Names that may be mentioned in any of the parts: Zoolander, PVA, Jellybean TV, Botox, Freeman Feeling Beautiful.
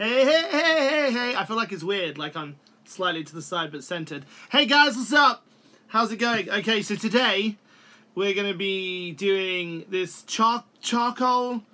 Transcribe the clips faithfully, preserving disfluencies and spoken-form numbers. Hey, hey, hey, hey, hey. I feel like it's weird, like I'm slightly to the side but centered. Hey guys, what's up? How's it going? Okay, so today we're going to be doing this char charcoal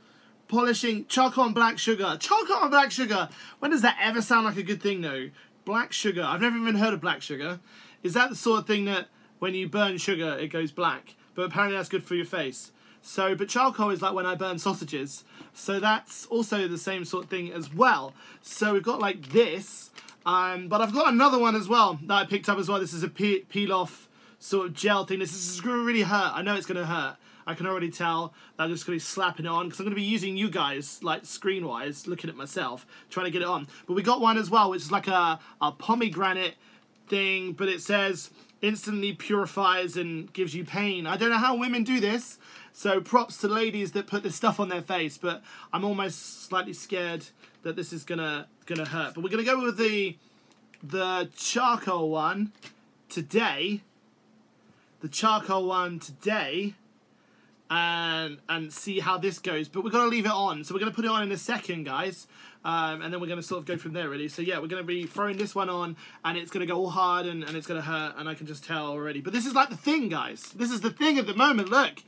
polishing, charcoal and black sugar. Charcoal and black sugar. When does that ever sound like a good thing though? Black sugar. I've never even heard of black sugar. Is that the sort of thing that when you burn sugar, it goes black? But apparently that's good for your face. So, but charcoal is like when I burn sausages. So that's also the same sort of thing as well. So we've got like this, um, but I've got another one as well that I picked up as well. This is a pe peel off sort of gel thing. This is going to really hurt. I know it's going to hurt. I can already tell that I'm just going to be slapping it on because I'm going to be using you guys, like screen-wise, looking at myself, trying to get it on. But we got one as well, which is like a, a pomegranate thing, but it says instantly purifies and gives you pain. I don't know how women do this, so props to ladies that put this stuff on their face, but I'm almost slightly scared that this is gonna gonna hurt. But we're gonna go with the the charcoal one today, the charcoal one today, and and see how this goes. But we're gonna leave it on, so we're gonna put it on in a second, guys, um, and then we're gonna sort of go from there, really. So yeah, we're gonna be throwing this one on, and it's gonna go all hard, and, and it's gonna hurt, and I can just tell already. But this is like the thing, guys. This is the thing at the moment. Look,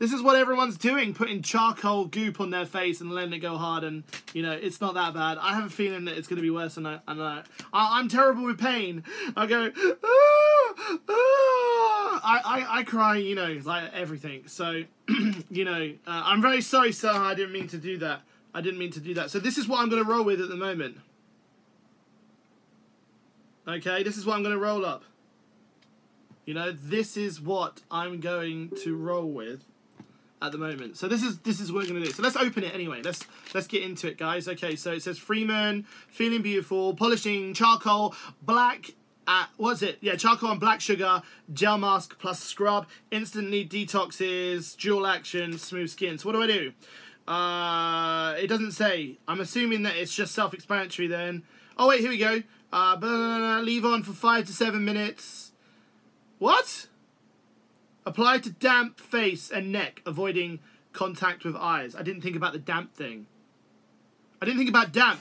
this is what everyone's doing, putting charcoal goop on their face and letting it go hard, and you know, it's not that bad. I have a feeling that it's gonna be worse, and I, and I, I I'm terrible with pain. I go, ah, ah. I, I, I cry, you know, like everything. So, you know, uh, I'm very sorry, sir. I didn't mean to do that. I didn't mean to do that. So this is what I'm going to roll with at the moment. Okay, this is what I'm going to roll up. You know, this is what I'm going to roll with at the moment. So this is this is what we're going to do. So let's open it anyway. Let's let's get into it, guys. Okay, so it says Freeman, Feeling Beautiful, polishing, charcoal, black. Uh, what's it? Yeah, charcoal and black sugar, gel mask plus scrub, instantly detoxes, dual action, smooth skin. So what do I do? Uh, it doesn't say. I'm assuming that it's just self-explanatory then. Oh wait, here we go. Uh, blah, blah, blah, leave on for five to seven minutes. What? Apply to damp face and neck, avoiding contact with eyes. I didn't think about the damp thing. I didn't think about damp.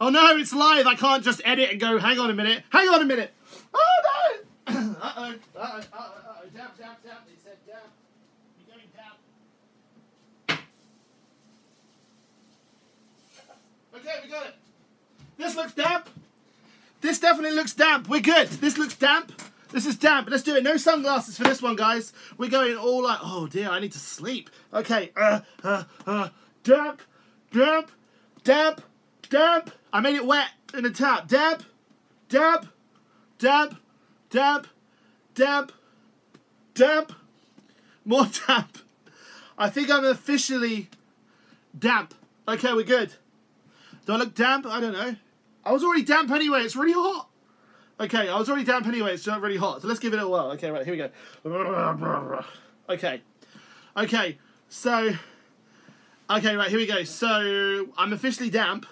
Oh no, it's live. I can't just edit and go, hang on a minute, hang on a minute. Oh no! Uh-oh, uh-oh, uh-oh, uh-oh. Damp, damp, damp. They said damp. You're going damp. Okay, we got it. This looks damp. This definitely looks damp. We're good. This looks damp. This is damp. Let's do it. No sunglasses for this one, guys. We're going all like, oh dear, I need to sleep. Okay, uh, uh, uh. Damp, damp, damp. Damp! I made it wet in the tap. Damp! Damp! Damp! Damp! Damp! Damp! More damp. I think I'm officially damp. Okay, we're good. Do I look damp? I don't know. I was already damp anyway. It's really hot. Okay, I was already damp anyway. It's not really hot. So let's give it a whirl. Okay, right, here we go. Okay. Okay, so... Okay, right, here we go. So, I'm officially damp.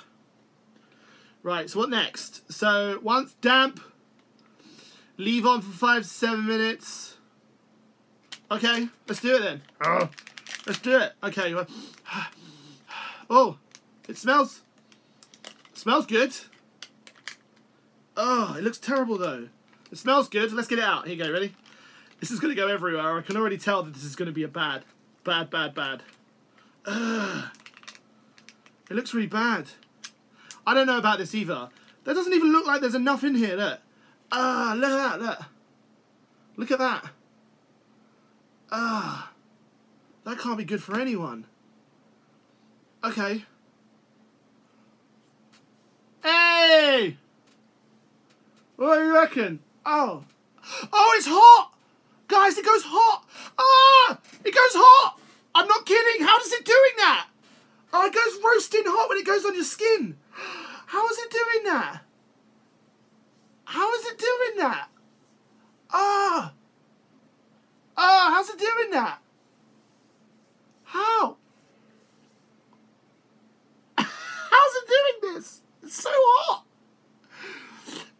Right, so what next? So, once damp, leave on for five to seven minutes. Okay, let's do it then. Oh. Let's do it. Okay. Well, oh, it smells. It smells good. Oh, it looks terrible though. It smells good. Let's get it out. Here you go, ready? This is going to go everywhere. I can already tell that this is going to be a bad, bad, bad, bad. Ugh. It looks really bad. I don't know about this either. That doesn't even look like there's enough in here, look. Ah, uh, look at that, look. Look at that. Ah. Uh, that can't be good for anyone. Okay. Hey! What do you reckon? Oh. Oh, it's hot! Guys, it goes hot! Ah! It goes hot! I'm not kidding! How is it doing that? Oh, it goes roasting hot when it goes on your skin. How is it doing that? How is it doing that? Ah! Oh. Ah, oh, how's it doing that? How? How's it doing this? It's so hot!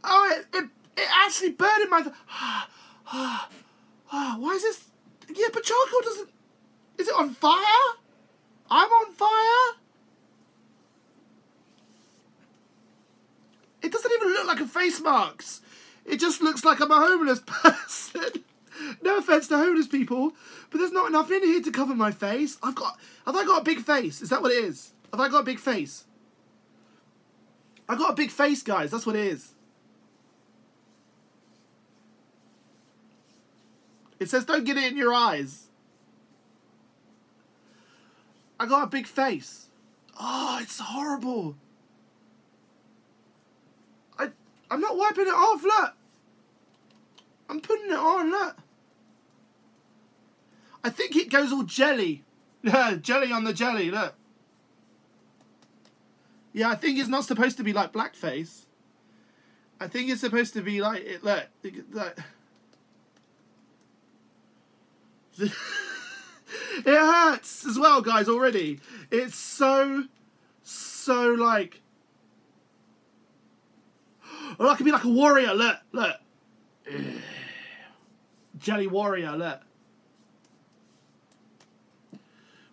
Oh, it, it, it actually burned in my... Ah, ah, ah, why is this... Yeah, but charcoal doesn't... Is it on fire? I'm on fire? fucking face marks. It just looks like I'm a homeless person. No offence to homeless people, but there's not enough in here to cover my face. I've got... Have I got a big face? Is that what it is? Have I got a big face? I've got a big face, guys. That's what it is. It says don't get it in your eyes. I got a big face. Oh, it's horrible. I, I'm not wiping it off, look. I'm putting it on, look. I think it goes all jelly. Jelly on the jelly, look. Yeah, I think it's not supposed to be like blackface. I think it's supposed to be like, it, look, like. It hurts as well, guys, already. It's so, so like. Oh, I could be like a warrior, look, look. Jelly warrior, look.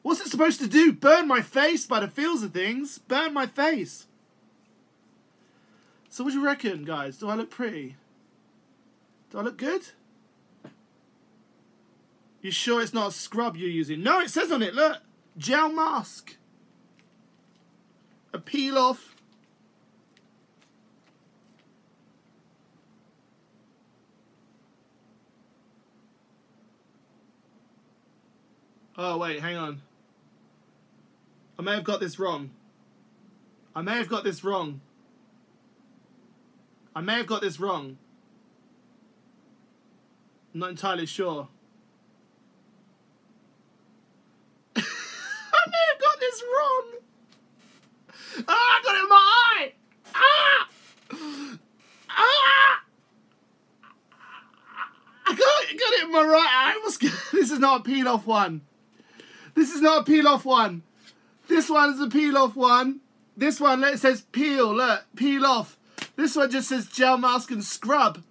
What's it supposed to do? Burn my face by the feels of things. Burn my face. So what do you reckon, guys? Do I look pretty? Do I look good? You sure it's not a scrub you're using? No, it says on it, look. Gel mask. A peel off. Oh, wait, hang on. I may have got this wrong. I may have got this wrong. I may have got this wrong. I'm not entirely sure. I may have got this wrong. Ah, I got it in my eye. Ah! Ah! I got, got it in my right eye. What's good? This is not a peel-off one. This is not a peel-off one. This one is a peel-off one. This one, it says peel, look, peel off. This one just says gel mask and scrub.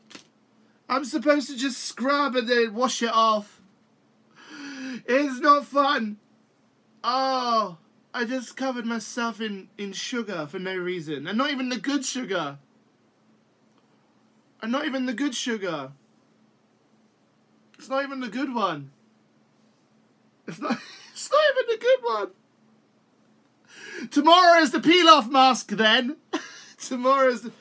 I'm supposed to just scrub and then wash it off. It's not fun. Oh, I just covered myself in, in sugar for no reason. And not even the good sugar. And not even the good sugar. It's not even the good one. It's not, it's not even a good one. Tomorrow is the peel-off mask then. Tomorrow is the...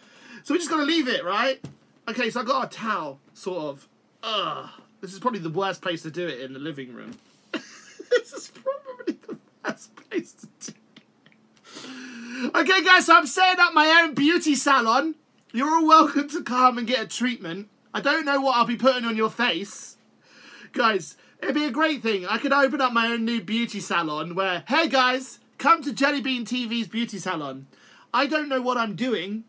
So we just got to leave it, right? Okay, so I got a towel, sort of. Ugh. This is probably the worst place to do it, in the living room. This is probably the worst place to do it. Okay, guys, so I'm setting up my own beauty salon. You're all welcome to come and get a treatment. I don't know what I'll be putting on your face. Guys... It'd be a great thing. I could open up my own new beauty salon where, hey guys, come to Jellybean T V's beauty salon. I don't know what I'm doing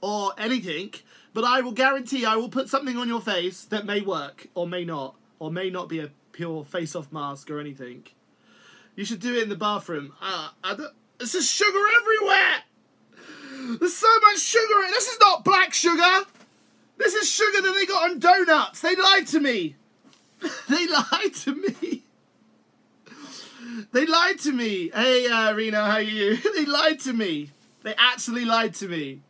or anything, but I will guarantee I will put something on your face that may work or may not, or may not be a pure face-off mask or anything. You should do it in the bathroom. Uh, I don't, it's just sugar everywhere. There's so much sugar in it. This is not black sugar. This is sugar that they got on donuts. They lied to me. They lied to me. They lied to me. Hey, uh, Reno, how are you? They lied to me. They actually lied to me.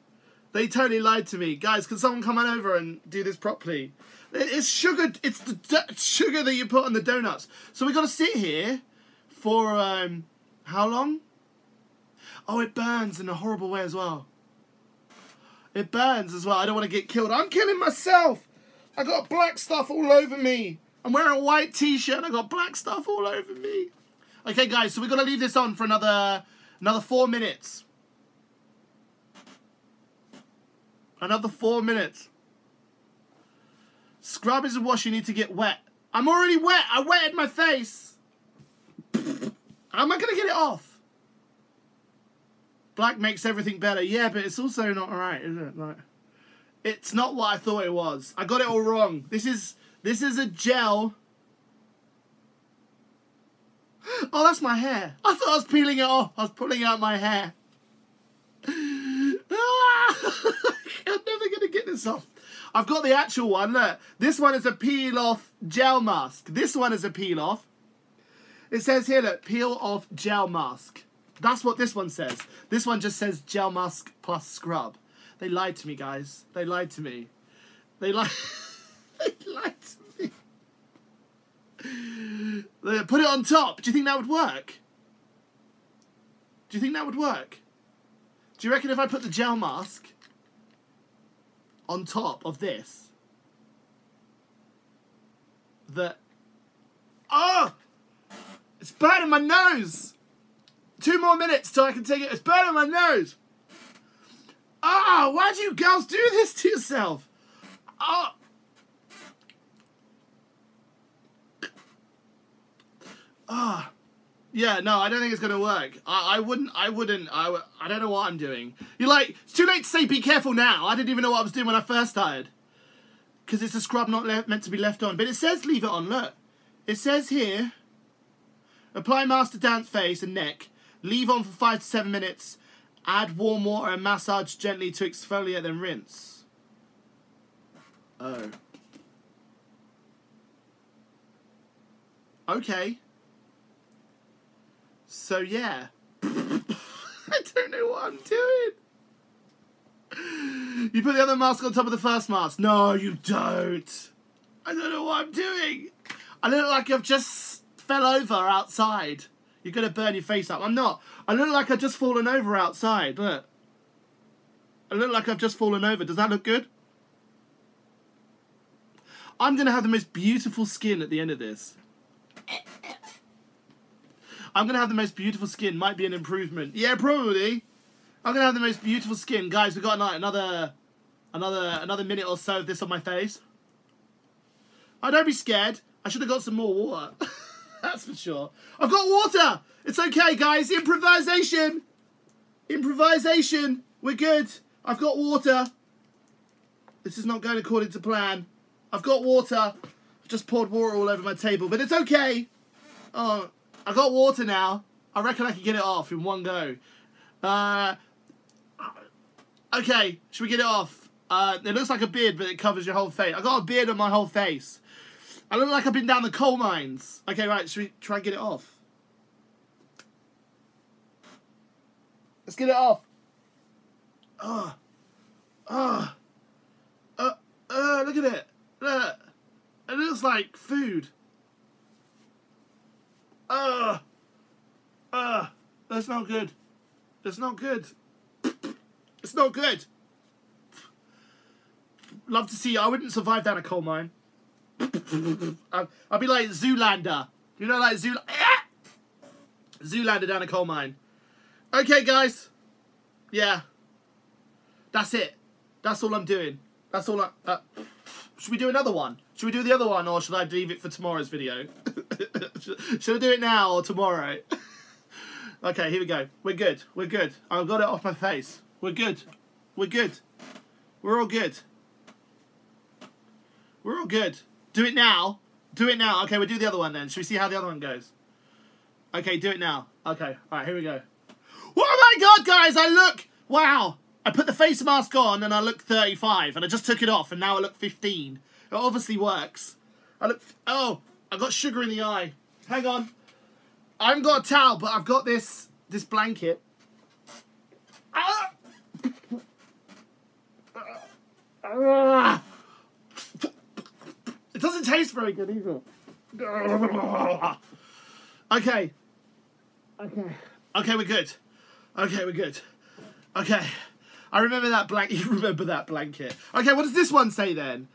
They totally lied to me. Guys, can someone come on over and do this properly? It's sugar. It's the sugar that you put on the donuts. So we got to sit here for um, how long? Oh, it burns in a horrible way as well. It burns as well. I don't want to get killed. I'm killing myself. I got black stuff all over me. I'm wearing a white t-shirt. I got black stuff all over me. Okay, guys, so we're gonna leave this on for another another four minutes. Another four minutes. Scrub is a wash. You need to get wet. I'm already wet. I wetted my face. How am I gonna get it off? Black makes everything better. Yeah, but it's also not right, is it? Like, it's not what I thought it was. I got it all wrong. This is. This is a gel. Oh, that's my hair. I thought I was peeling it off. I was pulling out my hair. Ah! I'm never going to get this off. I've got the actual one. Look. This one is a peel-off gel mask. This one is a peel-off. It says here, look, peel-off gel mask. That's what this one says. This one just says gel mask plus scrub. They lied to me, guys. They lied to me. They lied. They lied to me. They put it on top. Do you think that would work? Do you think that would work? Do you reckon if I put the gel mask on top of this, that... Oh! It's burning my nose! Two more minutes till I can take it. It's burning my nose! Ah, oh, why do you girls do this to yourself? Oh! Ah. Oh. Yeah, no, I don't think it's gonna work. I, I wouldn't, I wouldn't, I, w I don't know what I'm doing. You're like, it's too late to say be careful now. I didn't even know what I was doing when I first started. Because it's a scrub not meant to be left on. But it says leave it on, look. It says here, apply mask to damp face and neck. Leave on for five to seven minutes. Add warm water and massage gently to exfoliate, then rinse. Oh. Okay. So yeah, I don't know what I'm doing. You put the other mask on top of the first mask. No, you don't. I don't know what I'm doing. I look like I've just fell over outside. You're gonna burn your face up. I'm not. I look like I've just fallen over outside. Look. I look like I've just fallen over. Does that look good? I'm gonna have the most beautiful skin at the end of this. I'm going to have the most beautiful skin. Might be an improvement. Yeah, probably. I'm going to have the most beautiful skin. Guys, we've got like, another another, another minute or so of this on my face. Oh, don't be scared. I should have got some more water. That's for sure. I've got water. It's okay, guys. Improvisation. Improvisation. We're good. I've got water. This is not going according to plan. I've got water. I've just poured water all over my table, but it's okay. Oh, I got water now. I reckon I can get it off in one go. Uh, okay, should we get it off? Uh, it looks like a beard, but it covers your whole face. I got a beard on my whole face. I look like I've been down the coal mines. Okay, right, should we try and get it off? Let's get it off. Oh, oh, uh, uh, look at it. Look. It looks like food. Ugh. Ugh. That's not good. That's not good. It's not good. Love to see you. I wouldn't survive down a coal mine. I'd, I'd be like Zoolander. You know, like Zool Zoolander down a coal mine. Okay, guys. Yeah. That's it. That's all I'm doing. That's all I... Uh, should we do another one? Should we do the other one, or should I leave it for tomorrow's video? Should I do it now or tomorrow? Okay, here we go. We're good. We're good. I've got it off my face. We're good. We're good. We're all good. We're all good. Do it now. Do it now. Okay, we'll do the other one then. Should we see how the other one goes? Okay, do it now. Okay. All right, here we go. Oh my God, guys! I look... Wow! I put the face mask on and I look thirty-five. And I just took it off and now I look fifteen. It obviously works. I look... Oh! I got sugar in the eye. Hang on. I haven't got a towel, but I've got this this blanket. Ah! Ah! It doesn't taste very good either. Okay. Okay. Okay, we're good. Okay, we're good. Okay. I remember that blanket. You remember that blanket. Okay, what does this one say then?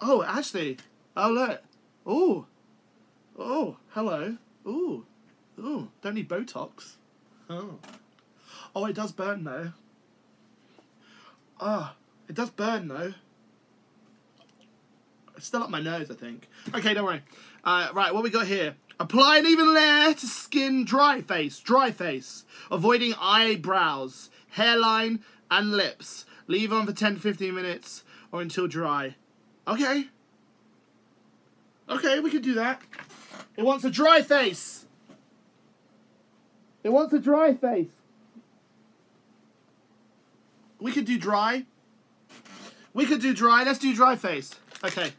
Oh, actually... Oh, look. Oh. Oh, hello. Oh. Oh, don't need Botox. Oh. Oh, it does burn, though. Oh, it does burn, though. It's still up my nose, I think. Okay, don't worry. Uh, right, what we got here? Apply an even layer to skin dry face. Dry face. Avoiding eyebrows, hairline, and lips. Leave on for ten to fifteen minutes or until dry. Okay. Okay, we can do that. It wants a dry face. It wants a dry face. We could do dry. We could do dry. Let's do dry face. Okay.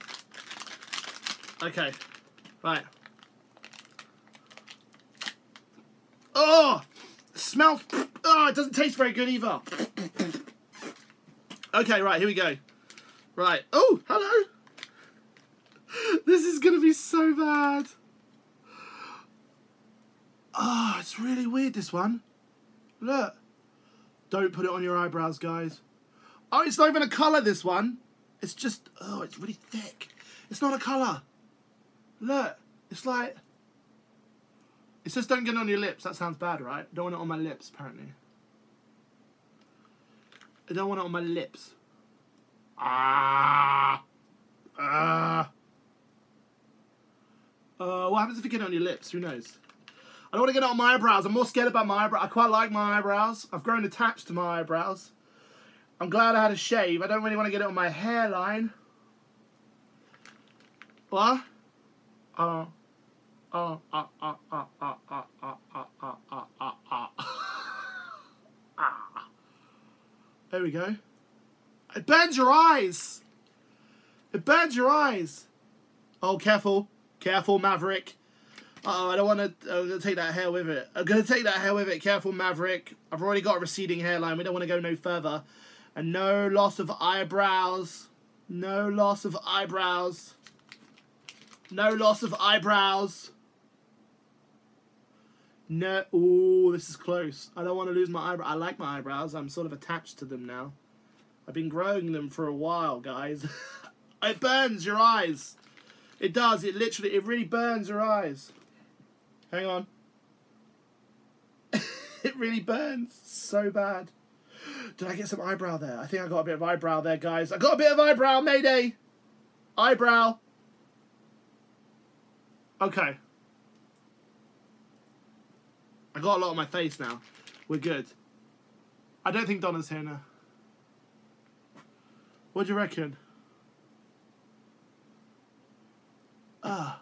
Okay. Right. Oh! Smells... Oh, it doesn't taste very good either. Okay, right, here we go. Right. Oh, hello. This is going to be so bad. Oh, it's really weird, this one. Look. Don't put it on your eyebrows, guys. Oh, it's not even a colour, this one. It's just... Oh, it's really thick. It's not a colour. Look. It's like... It says don't get it on your lips. That sounds bad, right? Don't want it on my lips, apparently. I don't want it on my lips. Ah! Ah! Uh, what happens if you get it on your lips? Who knows? I don't want to get it on my eyebrows. I'm more scared about my eyebrows. I quite like my eyebrows. I've grown attached to my eyebrows. I'm glad I had a shave. I don't really want to get it on my hairline. What? Oh. Oh, ah, ah, ah, ah, ah, ah, ah, ah, ah, ah, ah, ah. There we go. It burns your eyes. It burns your eyes. Oh, careful. Careful, Maverick. Uh-oh, I don't want to... I'm going to take that hair with it. I'm going to take that hair with it. Careful, Maverick. I've already got a receding hairline. We don't want to go no further. And no loss of eyebrows. No loss of eyebrows. No loss of eyebrows. No. Ooh, this is close. I don't want to lose my eyebrows. I like my eyebrows. I'm sort of attached to them now. I've been growing them for a while, guys. It burns your eyes. It does. It literally, it really burns your eyes. Hang on. It really burns so bad. Did I get some eyebrow there? I think I got a bit of eyebrow there, guys. I got a bit of eyebrow, Mayday. Eyebrow. Okay. I got a lot on my face now. We're good. I don't think Donna's here now. What do you reckon? Ah.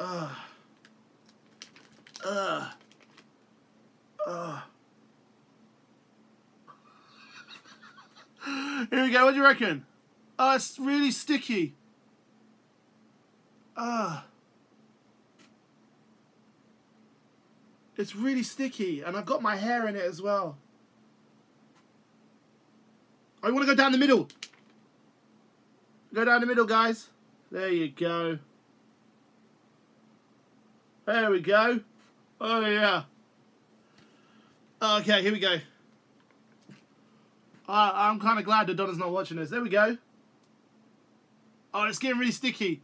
Ah. Ah. Ah. Here we go. What do you reckon? Ah, uh, it's really sticky. Ah. Uh. It's really sticky, and I've got my hair in it as well. I want to go down the middle. Go down the middle, guys. There you go. There we go. Oh, yeah. Okay, here we go. Uh, I'm kind of glad that Donna's not watching this. There we go. Oh, it's getting really sticky.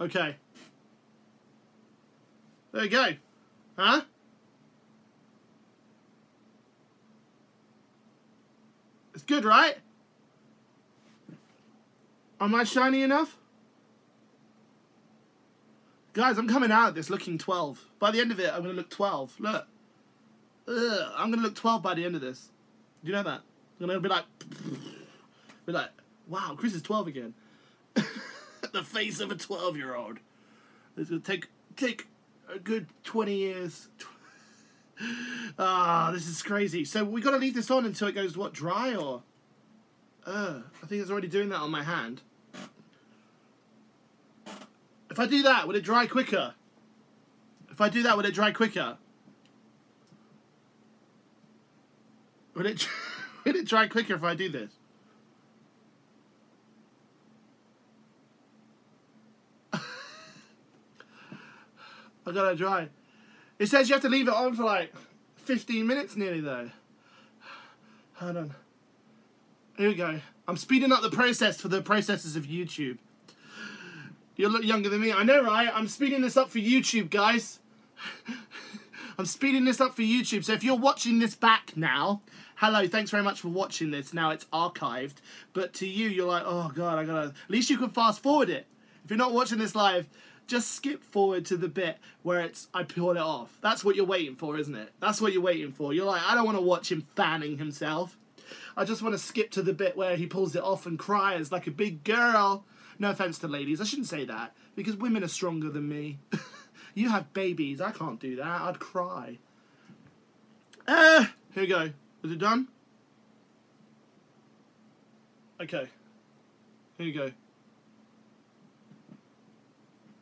Okay. There you go. Huh? It's good, right? Am I shiny enough? Guys, I'm coming out of this looking twelve. By the end of it, I'm going to look twelve. Look. Ugh, I'm going to look twelve by the end of this. Do you know that? I'm going to be like... Be like, wow, Chris is twelve again. The face of a twelve-year-old. It's going to take... take a good twenty years. Ah, this is crazy. So we got to leave this on until it goes, what, dry or? Uh, I think it's already doing that on my hand. If I do that, would it dry quicker? If I do that, would it dry quicker? Would it, would it dry quicker if I do this? I gotta dry. It says you have to leave it on for like fifteen minutes nearly though. Hold on. Here we go. I'm speeding up the process for the processes of YouTube. You look younger than me. I know, right? I'm speeding this up for YouTube, guys. I'm speeding this up for YouTube. So if you're watching this back now, hello, thanks very much for watching this. Now it's archived. But to you, you're like, oh God, I gotta... At least you can fast forward it. If you're not watching this live... Just skip forward to the bit where it's, I pull it off. That's what you're waiting for, isn't it? That's what you're waiting for. You're like, I don't want to watch him fanning himself. I just want to skip to the bit where he pulls it off and cries like a big girl. No offense to ladies. I shouldn't say that because women are stronger than me. You have babies. I can't do that. I'd cry. Uh, here we go. Is it done? Okay. Here you go.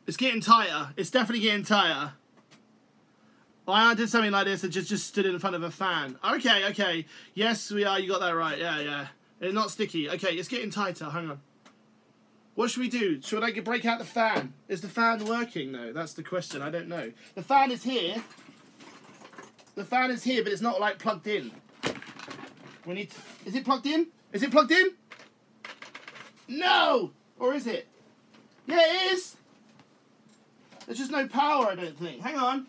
It's getting tighter. It's definitely getting tighter. I did something like this and just, just stood in front of a fan. Okay, okay. Yes, we are. You got that right. Yeah, yeah. It's not sticky. Okay, it's getting tighter. Hang on. What should we do? Should I break out the fan? Is the fan working, though? That's the question. I don't know. The fan is here. The fan is here, but it's not, like, plugged in. We need to... Is it plugged in? Is it plugged in? No! Or is it? Yeah, it is! There's just no power, I don't think. Hang on.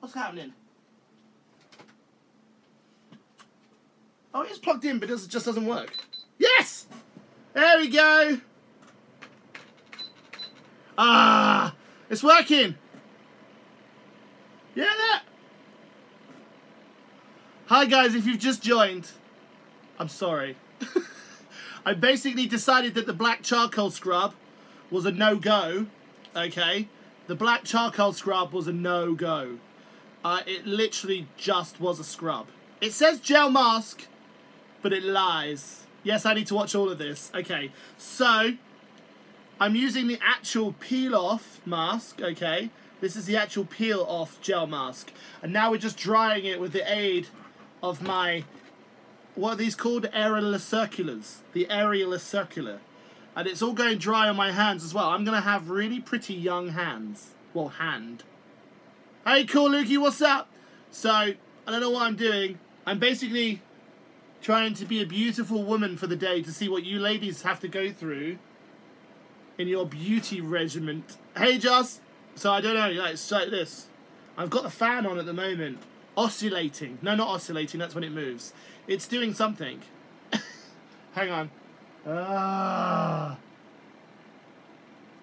What's happening? Oh, it's plugged in, but it just doesn't work. Yes! There we go! Ah! It's working! Yeah, that! Hi, guys, if you've just joined, I'm sorry. I basically decided that the black charcoal scrub was a no-go, okay? The black charcoal scrub was a no-go. Uh, it literally just was a scrub. It says gel mask, but it lies. Yes, I need to watch all of this. Okay, so I'm using the actual peel-off mask, okay? This is the actual peel-off gel mask. And now we're just drying it with the aid of my, what are these called? Areola circulars. The areola circular. And it's all going dry on my hands as well. I'm going to have really pretty young hands. Well, hand. Hey, cool, Lukey, what's up? So, I don't know what I'm doing. I'm basically trying to be a beautiful woman for the day to see what you ladies have to go through in your beauty regiment. Hey, Joss. So I don't know, it's like this. I've got the fan on at the moment. Oscillating. No, not oscillating, that's when it moves. It's doing something. Hang on. Uh,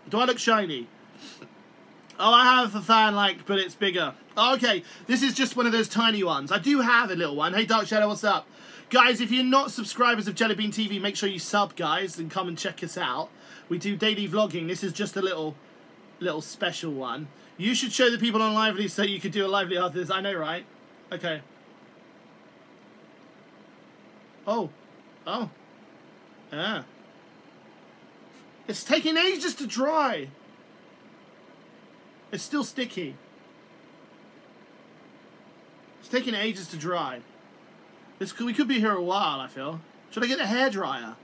do I look shiny? Oh, I have a fan, like, but it's bigger. Oh, okay, this is just one of those tiny ones. I do have a little one. Hey, Dark Shadow, what's up? Guys, if you're not subscribers of Jellybean T V, make sure you sub, guys, and come and check us out. We do daily vlogging. This is just a little... little special one. You should show the people on Lively so you could do a Lively after this. I know, right? Okay. Oh. Oh. Yeah. It's taking ages to dry. It's still sticky. It's taking ages to dry. This could, we could be here a while, I feel. Should I get a hairdryer?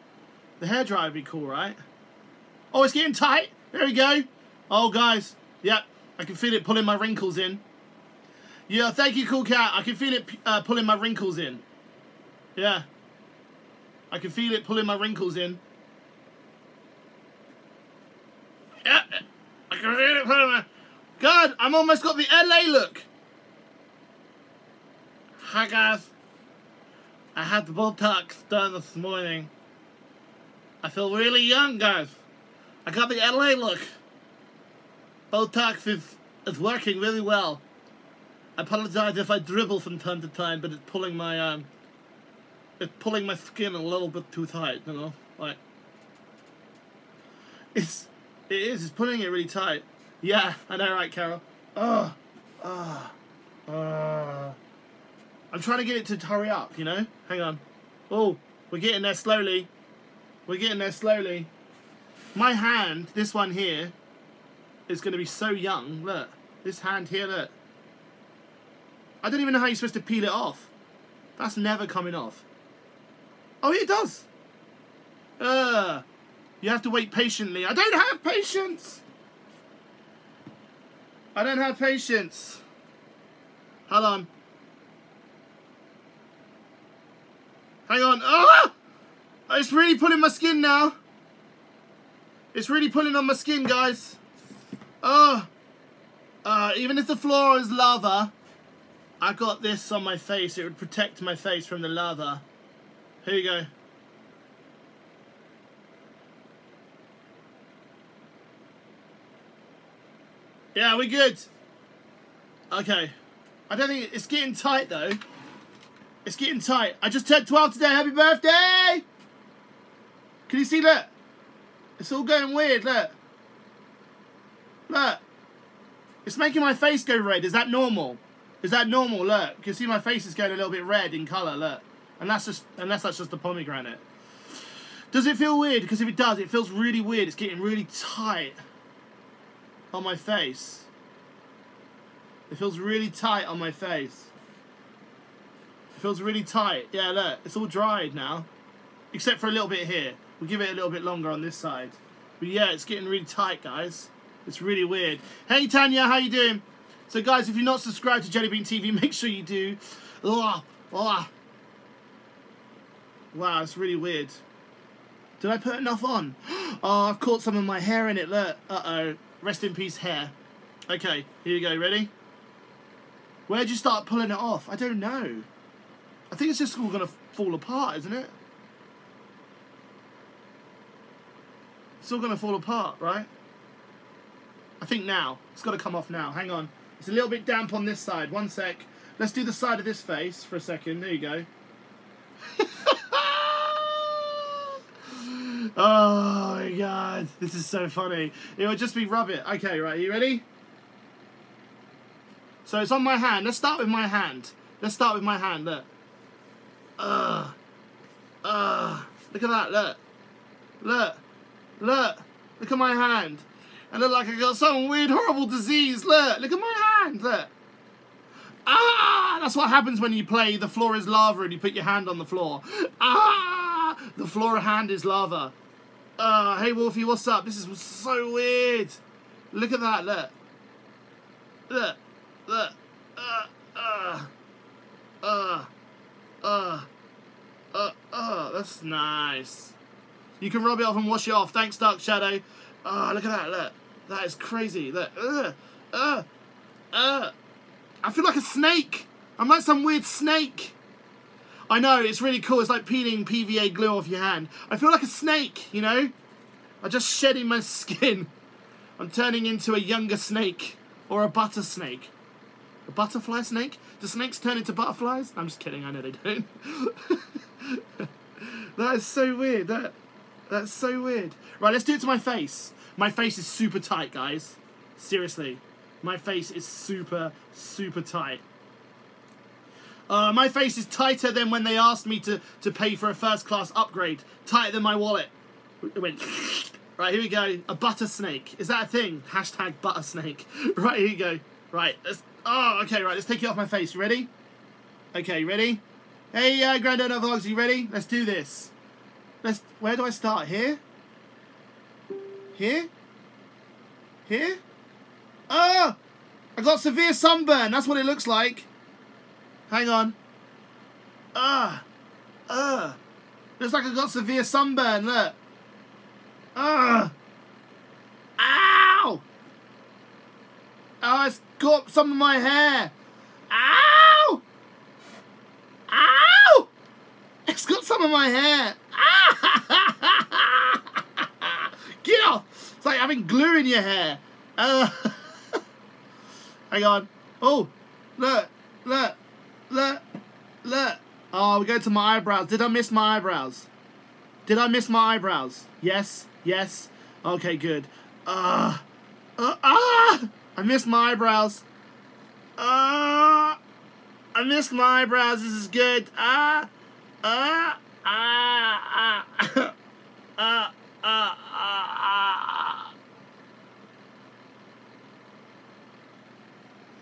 The hairdryer would be cool, right? Oh, it's getting tight. There we go. Oh, guys. Yep. I can feel it pulling my wrinkles in. Yeah, thank you, Cool Cat. I can feel it uh, pulling my wrinkles in. Yeah. I can feel it pulling my wrinkles in. Yeah. I can feel it pulling my... God, I'm almost got the L A look. Hi, guys. I had the Botox done this morning. I feel really young, guys. I got the L A look. Botox is, is working really well. I apologize if I dribble from time to time, but it's pulling my um, it's pulling my skin a little bit too tight, you know. Like it's, it is, it's pulling it really tight. Yeah, I know, right, Carol? Oh, oh, oh. I'm trying to get it to hurry up, you know. Hang on. Oh, we're getting there slowly. We're getting there slowly. My hand, this one here. It's going to be so young. Look. This hand here, look. I don't even know how you're supposed to peel it off. That's never coming off. Oh, it does. Uh, you have to wait patiently. I don't have patience. I don't have patience. Hold on. Hang on. Oh! It's really pulling my skin now. It's really pulling on my skin, guys. Oh, uh, even if the floor is lava, I got this on my face. It would protect my face from the lava. Here you go. Yeah, we're good. Okay. I don't think it's getting tight, though. It's getting tight. I just turned twelve today. Happy birthday! Can you see that? It's all going weird, look. Look, it's making my face go red. Is that normal? Is that normal? Look, you can see my face is going a little bit red in colour, look. And that's just, unless that's just the pomegranate. Does it feel weird? Because if it does, it feels really weird. It's getting really tight. on my face. It feels really tight on my face. It feels really tight. Yeah, look, it's all dried now. Except for a little bit here. We'll give it a little bit longer on this side. But yeah, it's getting really tight, guys. It's really weird. Hey, Tanya, how you doing? So, guys, if you're not subscribed to Jellybean T V, make sure you do. Oh, oh. Wow, it's really weird. Did I put enough on? Oh, I've caught some of my hair in it, look. Uh-oh. Rest in peace, hair. Okay, here you go. Ready? Where'd you start pulling it off? I don't know. I think it's just all going to fall apart, isn't it? It's all going to fall apart, right? I think now. It's got to come off now. Hang on. It's a little bit damp on this side. One sec. Let's do the side of this face for a second. There you go. Oh my god, this is so funny. It would just be rub it. Okay, right, are you ready? So it's on my hand. Let's start with my hand. Let's start with my hand, look. Ugh. Ugh. Look at that, look. Look. Look. Look at my hand. I look like I got some weird, horrible disease. Look. Look at my hand, look. Ah! That's what happens when you play The Floor is Lava and you put your hand on the floor. Ah! The floor hand is lava. Uh, hey, Wolfie, what's up? This is so weird. Look at that, look. Look. Look. Uh, uh, uh, uh, uh, uh. That's nice. You can rub it off and wash it off. Thanks, Dark Shadow. Ah, uh, look at that, look. That is crazy. Look. Uh, uh, uh. I feel like a snake. I'm like some weird snake. I know, it's really cool. It's like peeling P V A glue off your hand. I feel like a snake, you know? I'm just shedding my skin. I'm turning into a younger snake. Or a butter snake. A butterfly snake? Do snakes turn into butterflies? I'm just kidding, I know they don't. That is so weird. That, that's so weird. Right, let's do it to my face. My face is super tight, guys. Seriously. My face is super, super tight. Uh, my face is tighter than when they asked me to, to pay for a first-class upgrade. Tighter than my wallet. It went... Right, here we go. A butter snake. Is that a thing? Hashtag butter snake. Right, here you go. Right. Let's... Oh, okay, right. Let's take it off my face. You ready? Okay, ready? Hey, uh, Grandad Vlogs, you ready? Let's do this. Let's... Where do I start? Here? Here? Here? Oh! I got severe sunburn. That's what it looks like. Hang on. Ah! Uh, ah! Uh. Looks like I got severe sunburn. Look. Ah! Uh. Ow! Oh, it's got some of my hair. Ow! Ow! It's got some of my hair. Ah! Get off! It's like having glue in your hair. Uh. Hang on. Oh, look, look, look, look. Oh, we go to my eyebrows. Did I miss my eyebrows? Did I miss my eyebrows? Yes, yes. Okay, good. Ah, uh, uh, ah! I missed my eyebrows. Ah, uh, I missed my eyebrows. This is good. Ah, ah, ah, ah, ah, ah, ah.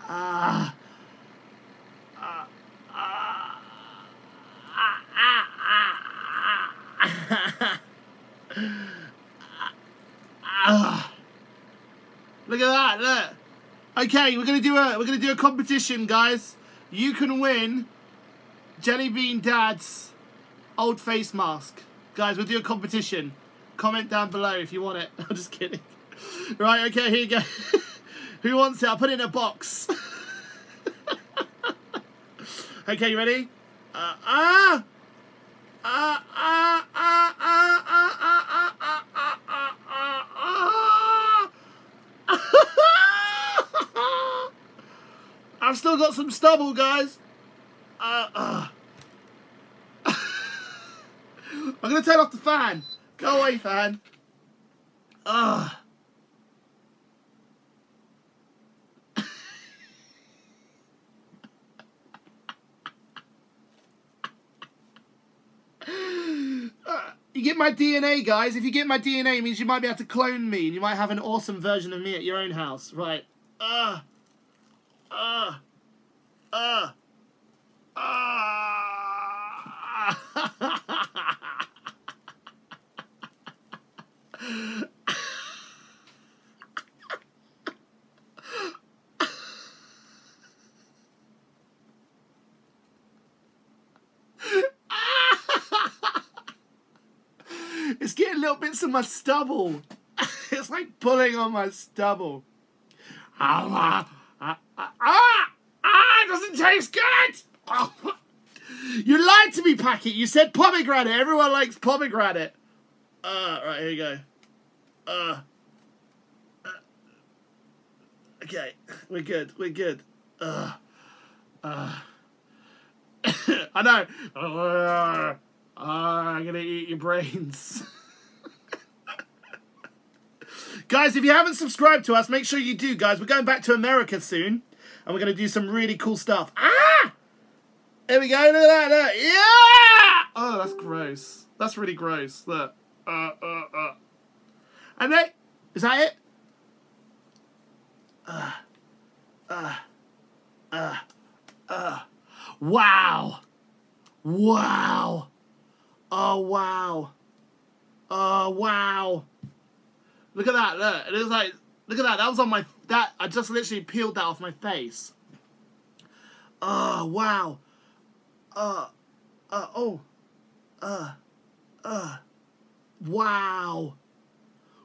Ah, ah, ah, ah, ah, ah, ah, ah. Look at that! Look. Okay, we're gonna do a we're gonna do a competition, guys. You can win Jellybean Dad's old face mask, guys. We'll do a competition. Comment down below if you want it. I'm just kidding. Right. Okay. Here you go. Who wants it? I'll put it in a box. Okay, you ready? Ah! Ah! Ah! Ah! Ah! Ah! Ah! Ah! Ah! Ah! I've still got some stubble, guys. Uh, uh. I'm going to turn off the fan. Go away, fan. Ah! Uh. You get my D N A, guys. If you get my D N A, it means you might be able to clone me. And you might have an awesome version of me at your own house. Right. Ugh. Ugh. Ugh. Ugh. It's getting little bits of my stubble. It's like pulling on my stubble. Ah, ah, ah, ah, ah, it doesn't taste good. Oh. You lied to me, Packet. You said pomegranate. Everyone likes pomegranate. Uh, right, here you go. Uh, uh, okay, we're good. We're good. Uh, uh. I know. Uh, uh, I'm going to eat your brains. Guys, if you haven't subscribed to us, make sure you do, guys. We're going back to America soon. And we're going to do some really cool stuff. Ah! There we go. Look at that. Look. Yeah! Oh, that's gross. That's really gross. Look. Uh, uh, uh. And then, is that it? Uh, uh, uh, uh. Wow. Wow. Oh, wow. Oh, wow. Look at that, look. It was like, look at that. That was on my, that, I just literally peeled that off my face. Oh, wow. Uh, uh, oh. Uh, uh. Wow.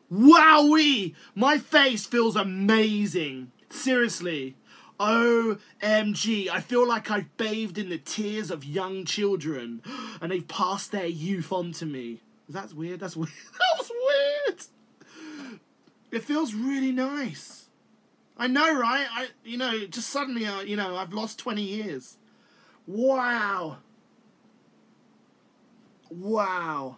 Wowee! My face feels amazing. Seriously. O M G. I feel like I've bathed in the tears of young children. And they've passed their youth on to me. That's weird. That's weird. That was weird. It feels really nice. I know, right? I, you know, just suddenly, uh, you know, I've lost twenty years. Wow. Wow.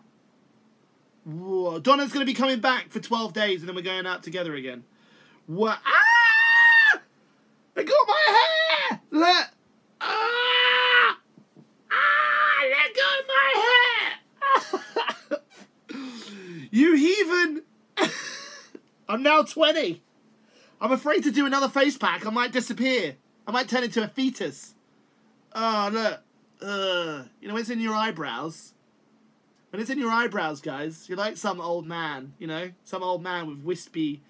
Whoa. Donna's going to be coming back for twelve days and then we're going out together again. What? Ah! I got my hair! Let... Ah! Ah! Let go of my hair! You heathen! I'm now twenty. I'm afraid to do another face pack. I might disappear. I might turn into a fetus. Oh, look. Uh, you know, it's in your eyebrows. When it's in your eyebrows, guys, you're like some old man, you know? Some old man with wispy...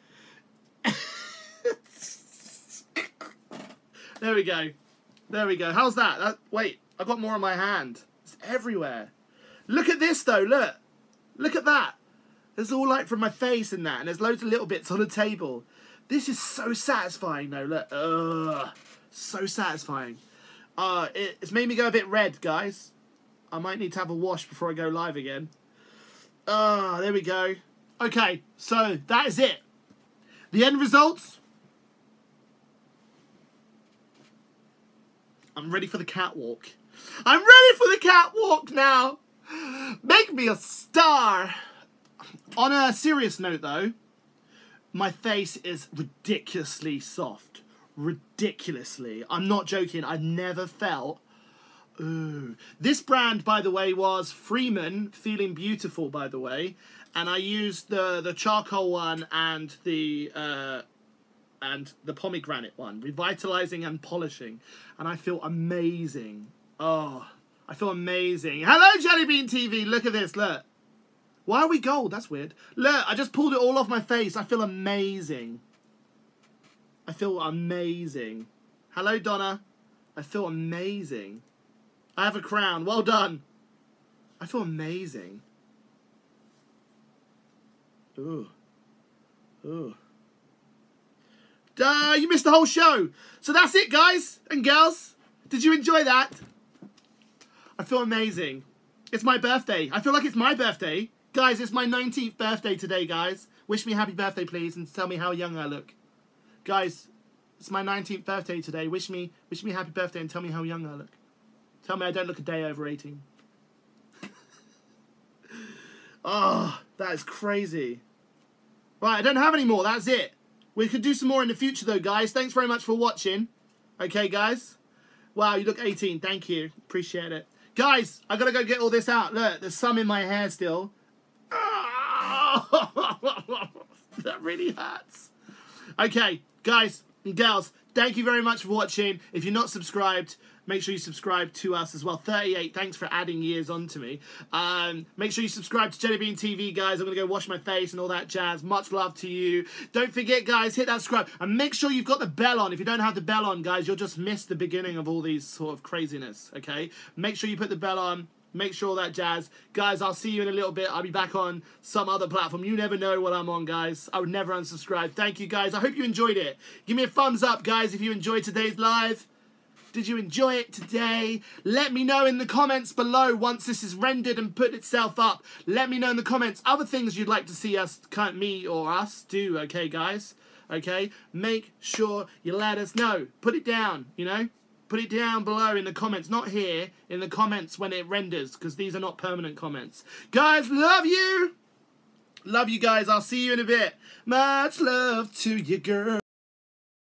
There we go. There we go. How's that? that? Wait, I've got more on my hand. It's everywhere. Look at this, though. Look. Look at that. There's all light from my face in that, and there's loads of little bits on the table. This is so satisfying, though. Look. Ugh. So satisfying. Uh, it, it's made me go a bit red, guys. I might need to have a wash before I go live again. Ah, uh, there we go. Okay, so that is it. The end results. I'm ready for the catwalk. I'm ready for the catwalk now. Make me a star. On a serious note, though, my face is ridiculously soft. Ridiculously. I'm not joking. I've never felt... Ooh. This brand, by the way, was Freeman Feeling Beautiful, by the way, and I used the the charcoal one and the uh, and the pomegranate one, revitalizing and polishing, and I feel amazing. Oh, I feel amazing. Hello, Jellybean T V. Look at this. Look. Why are we gold? That's weird. Look, I just pulled it all off my face. I feel amazing. I feel amazing. Hello, Donna. I feel amazing. I have a crown. Well done. I feel amazing. Ooh. Ooh. Duh, you missed the whole show. So that's it, guys and girls. Did you enjoy that? I feel amazing. It's my birthday. I feel like it's my birthday. Guys, it's my nineteenth birthday today, guys. Wish me happy birthday, please, and tell me how young I look. Guys, it's my nineteenth birthday today. Wish me, wish me happy birthday and tell me how young I look. Tell me I don't look a day over eighteen. Oh, that is crazy. Right, I don't have any more. That's it. We could do some more in the future, though, guys. Thanks very much for watching. Okay, guys? Wow, you look eighteen. Thank you. Appreciate it. Guys, I've got to go get all this out. Look, there's some in my hair still. Oh, that really hurts. Okay, guys and girls, thank you very much for watching. If you're not subscribed, make sure you subscribe to us as well. thirty-eight, thanks for adding years onto me. Um, make sure you subscribe to Jellybean T V, guys. I'm going to go wash my face and all that jazz. Much love to you. Don't forget, guys, hit that subscribe. And make sure you've got the bell on. If you don't have the bell on, guys, you'll just miss the beginning of all these sort of craziness, okay? Make sure you put the bell on. Make sure all that jazz. Guys, I'll see you in a little bit. I'll be back on some other platform. You never know what I'm on, guys. I would never unsubscribe. Thank you, guys. I hope you enjoyed it. Give me a thumbs up, guys, if you enjoyed today's live. Did you enjoy it today? Let me know in the comments below once this is rendered and put itself up. Let me know in the comments other things you'd like to see us, me or us, do, okay, guys? Okay? Make sure you let us know. Put it down, you know? Put it down below in the comments. Not here, in the comments when it renders, because these are not permanent comments. Guys, love you! Love you guys. I'll see you in a bit. Much love to you, girl.